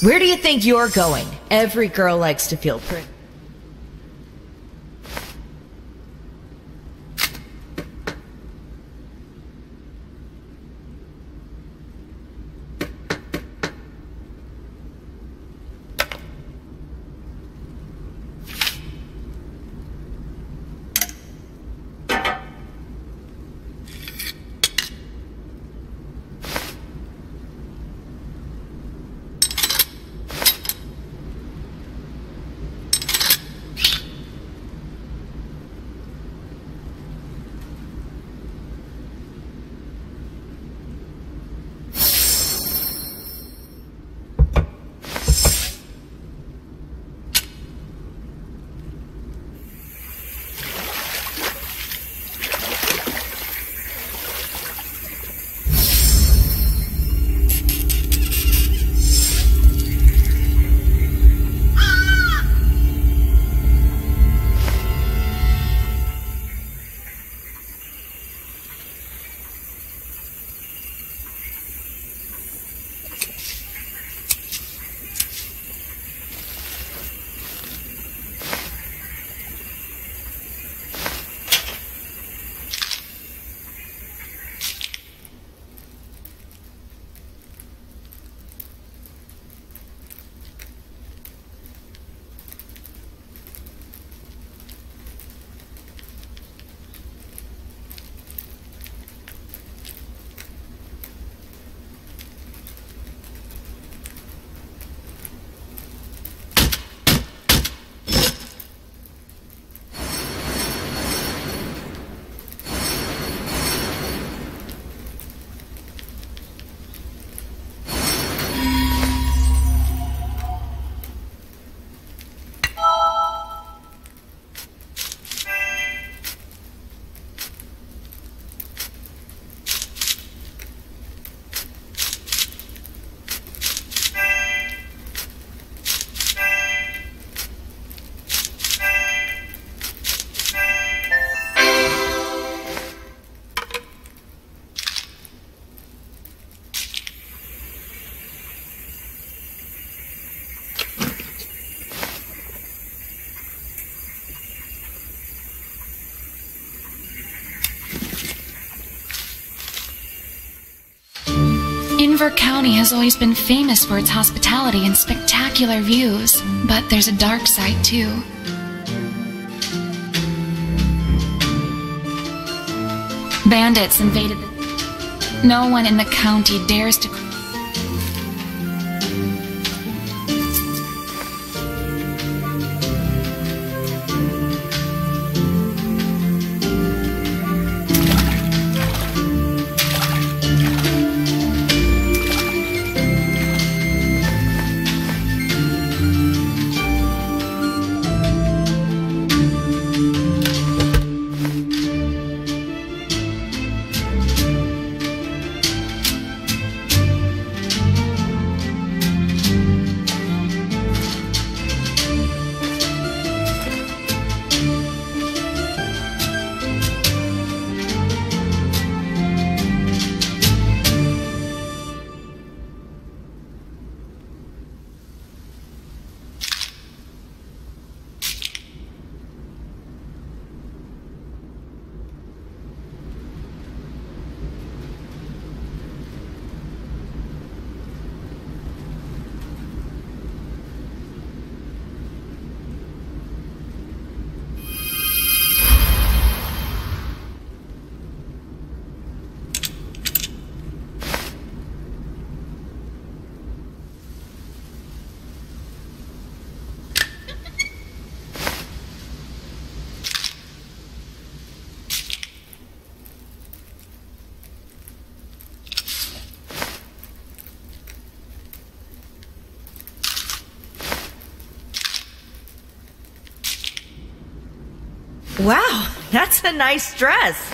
Where do you think you're going? Every girl likes to feel pretty. Denver County has always been famous for its hospitality and spectacular views, but there's a dark side too. Bandits invaded the... No one in the county dares to... Wow, that's a nice dress.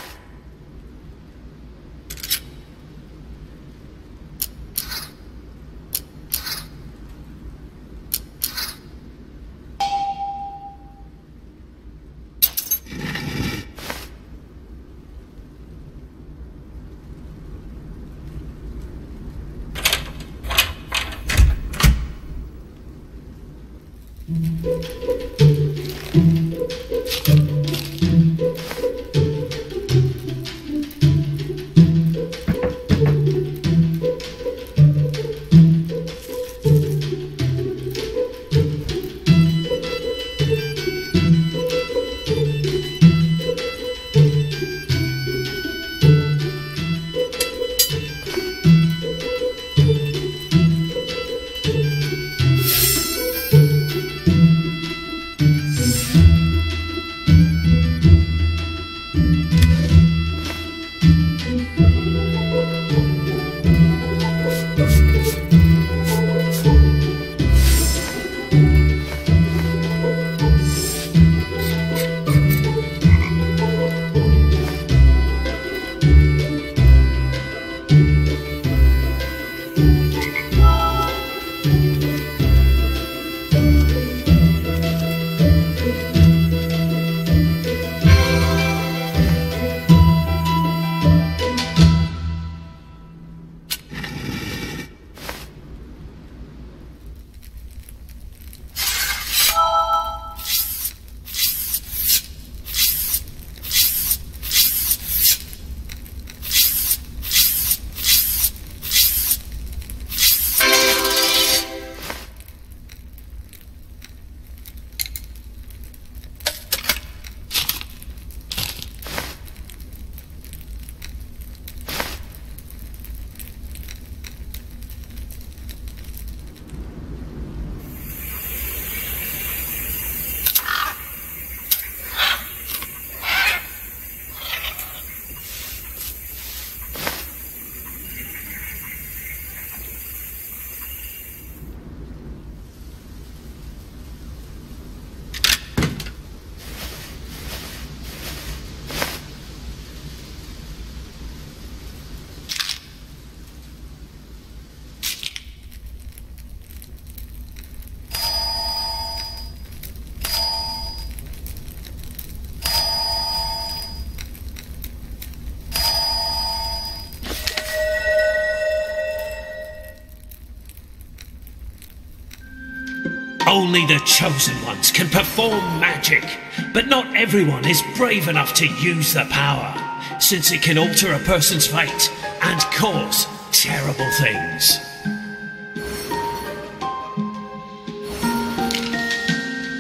Only the chosen ones can perform magic, but not everyone is brave enough to use the power, since it can alter a person's fate and cause terrible things.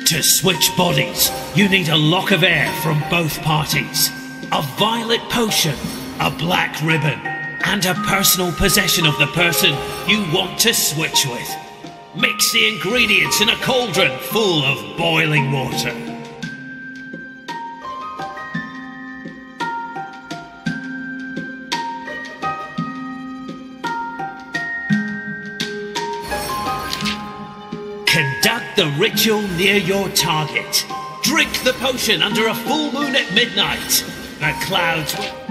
To switch bodies, you need a lock of air from both parties, a violet potion, a black ribbon, and a personal possession of the person you want to switch with. Mix the ingredients in a cauldron full of boiling water. Conduct the ritual near your target. Drink the potion under a full moon at midnight. The clouds will...